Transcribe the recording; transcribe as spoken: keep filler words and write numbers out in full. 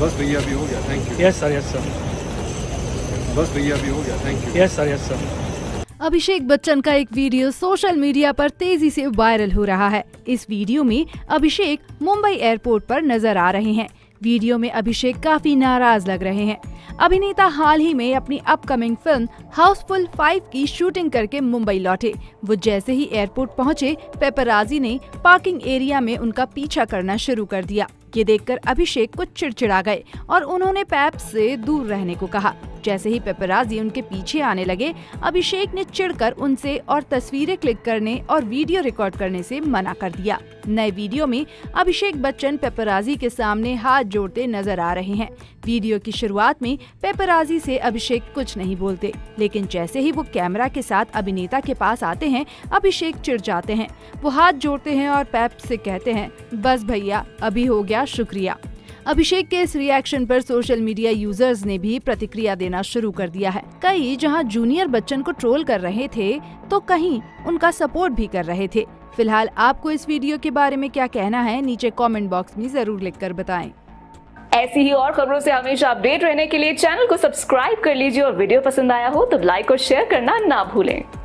बस भैया भी हो गया, thank you. Yes sir, yes sir. बस भैया भी हो गया, thank you. Yes sir, yes sir. Abhishek Bachchan का एक वीडियो सोशल मीडिया पर तेजी से वायरल हो रहा है। इस वीडियो में अभिषेक मुंबई एयरपोर्ट पर नजर आ रहे हैं। वीडियो में अभिषेक काफी नाराज लग रहे हैं। अभिनेता हाल ही में अपनी अपकमिंग फिल्म हाउसफुल फाइव की शूटिंग करके मुंबई लौटे। वो जैसे ही एयरपोर्ट पहुंचे, पेपराजी ने पार्किंग एरिया में उनका पीछा करना शुरू कर दिया। ये देखकर अभिषेक कुछ चिड़चिड़ा गए और उन्होंने पैप से दूर रहने को कहा। जैसे ही पेपराजी उनके पीछे आने लगे, अभिषेक ने चिढ़कर उनसे और तस्वीरें क्लिक करने और वीडियो रिकॉर्ड करने से मना कर दिया। नए वीडियो में अभिषेक बच्चन पेपराजी के सामने हाथ जोड़ते नजर आ रहे हैं। वीडियो की शुरुआत में पेपराजी से अभिषेक कुछ नहीं बोलते, लेकिन जैसे ही वो कैमरा के साथ अभिनेता के पास आते हैं, अभिषेक चिढ़ जाते हैं। वो हाथ जोड़ते हैं और पैप से कहते हैं, बस भैया, अभी हो गया, शुक्रिया। अभिषेक के इस रिएक्शन पर सोशल मीडिया यूजर्स ने भी प्रतिक्रिया देना शुरू कर दिया है। कई जहां जूनियर बच्चन को ट्रोल कर रहे थे, तो कहीं उनका सपोर्ट भी कर रहे थे। फिलहाल आपको इस वीडियो के बारे में क्या कहना है, नीचे कमेंट बॉक्स में जरूर लिखकर बताएं। ऐसी ही और खबरों से हमेशा अपडेट रहने के लिए चैनल को सब्सक्राइब कर लीजिए और वीडियो पसंद आया हो तो लाइक और शेयर करना ना भूलें।